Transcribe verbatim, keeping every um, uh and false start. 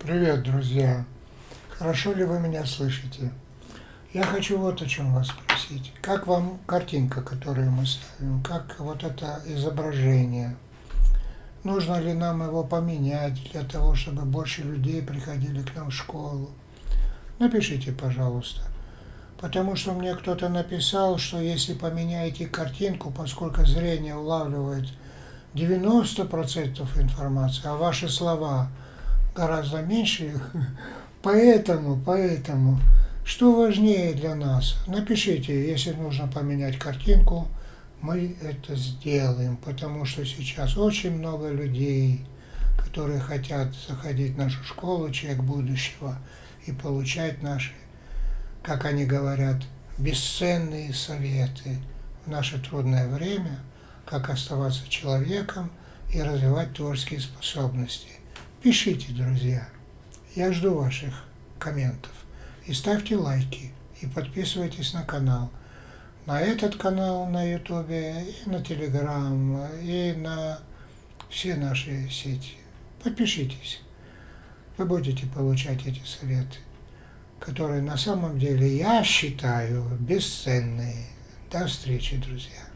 Привет, друзья! Хорошо ли вы меня слышите? Я хочу вот о чем вас спросить. Как вам картинка, которую мы ставим? Как вот это изображение? Нужно ли нам его поменять для того, чтобы больше людей приходили к нам в школу? Напишите, пожалуйста. Потому что мне кто-то написал, что если поменяете картинку, поскольку зрение улавливает девяносто процентов информации, а ваши слова гораздо меньше, поэтому, поэтому, что важнее для нас? Напишите, если нужно поменять картинку, мы это сделаем, потому что сейчас очень много людей, которые хотят заходить в нашу школу «Человек будущего» и получать наши, как они говорят, бесценные советы в наше трудное время, как оставаться человеком и развивать творческие способности. Пишите, друзья. Я жду ваших комментов. И ставьте лайки, и подписывайтесь на канал. На этот канал на ютубе, и на телеграм, и на все наши сети. Подпишитесь. Вы будете получать эти советы, которые на самом деле, я считаю, бесценные. До встречи, друзья.